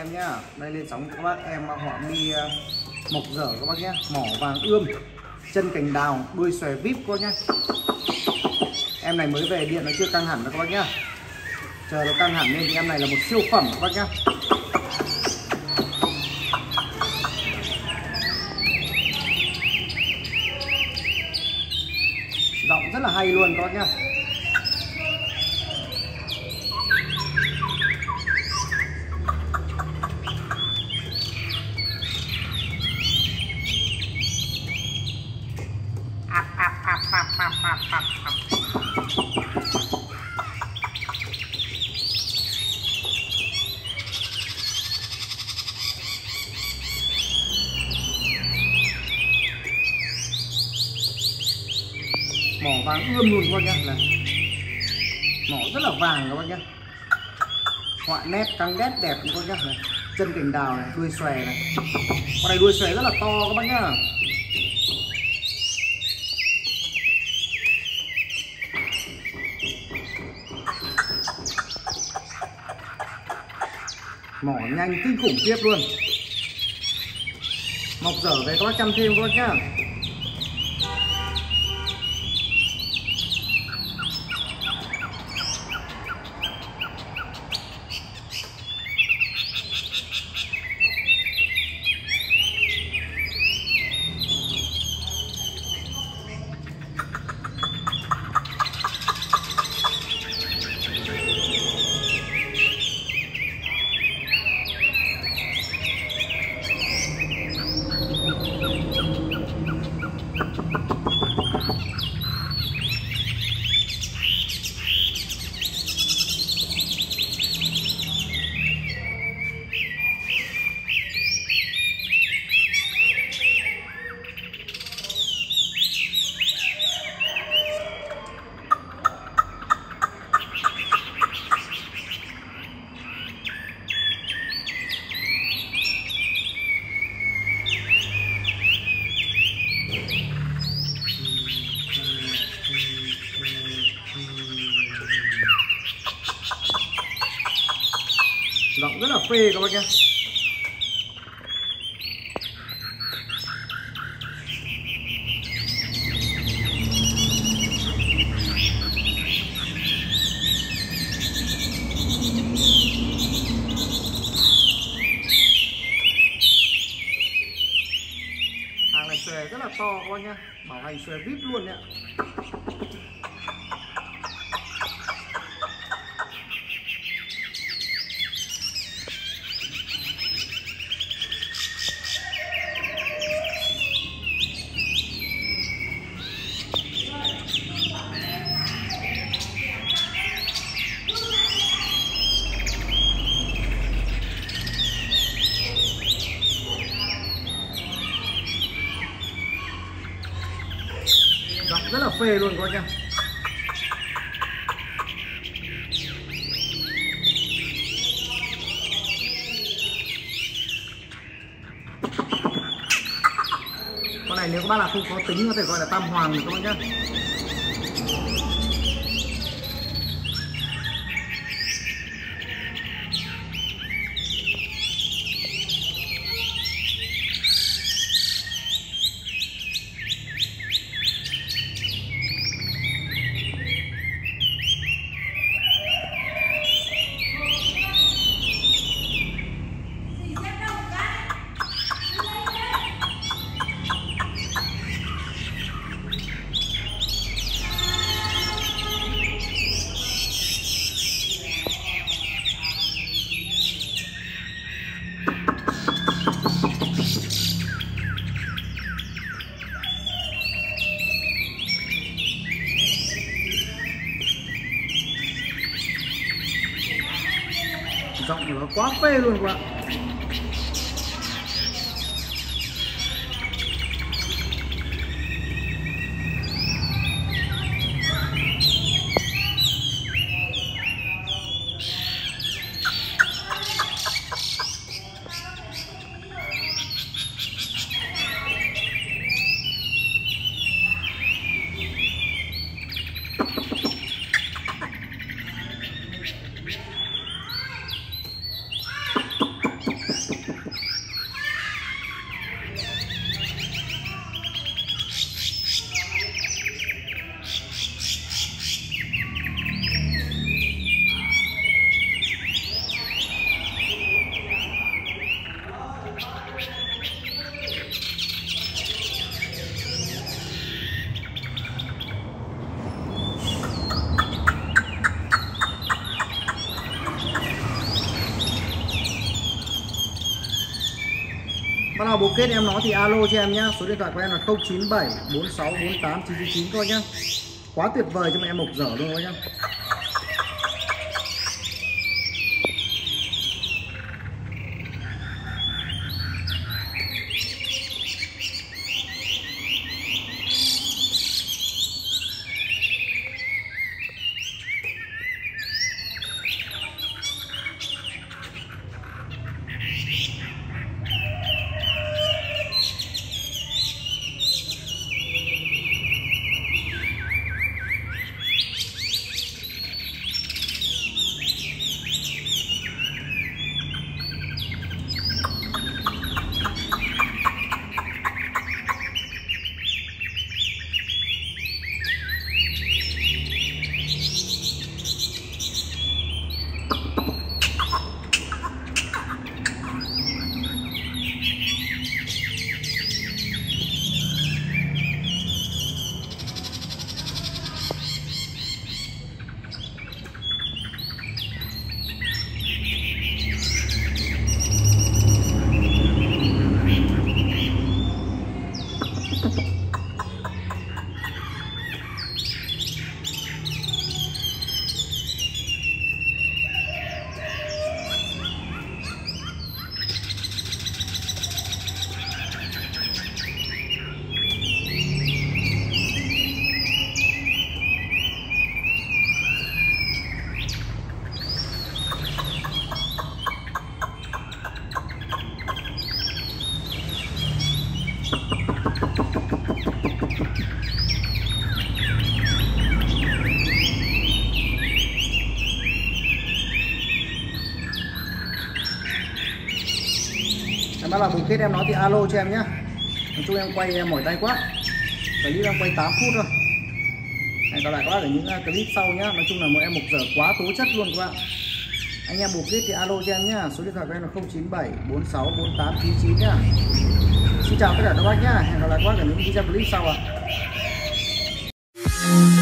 em nhá. Đây lên sóng các bác em họa mi mộc dở các bác nhá, mỏ vàng ươm, chân cành đào, đuôi xòe vip các bác nhá. Em này mới về điện nó chưa căng hẳn đâu các bác nhá. Chờ nó căng hẳn lên thì em này là một siêu phẩm các bác nhá. Giọng rất là hay luôn các bác nhá. Mỏ vàng ươm luôn các bác nhá, này mỏ rất là vàng các bác nhá, họa nét căng nét đẹp các bác nhá, này chân cành đào này, đuôi xòe này, con này đuôi xòe rất là to các bác nhá. Mỏ nhanh kinh khủng khiếp luôn. Mọc dở về có chăm thêm các bác nhá. Giọng rất là phê các bác nhá. Hàng này xòe rất là to các bác nhá, bảo hành xòe vip luôn đấy ạ. Rất là phê luôn các bác nhá. Con này nếu các bác là không có tính có thể gọi là tam hoàng các bác nhá. Giọng của nó quá phê luôn các bạn. nào bộ kết em nó thì alo cho em nhá. Số điện thoại của em là 0974648999 thôi nhá. Quá tuyệt vời cho mẹ em mộc dở luôn thôi nhá. Đó là bộ kết em nói thì alo cho em nhé. Chúng em quay em mỏi tay quá. Clip em quay 8 phút thôi. Hẹn gặp lại các bạn ở những clip sau nhé. Nói chung là mỗi em một giờ quá tố chất luôn các bạn. Anh em bộ kết thì alo cho em nhé. Số điện thoại của em là 0974648999 nhé. Xin chào tất cả các bác nhé. Hẹn gặp lại các bạn ở những video clip sau ạ.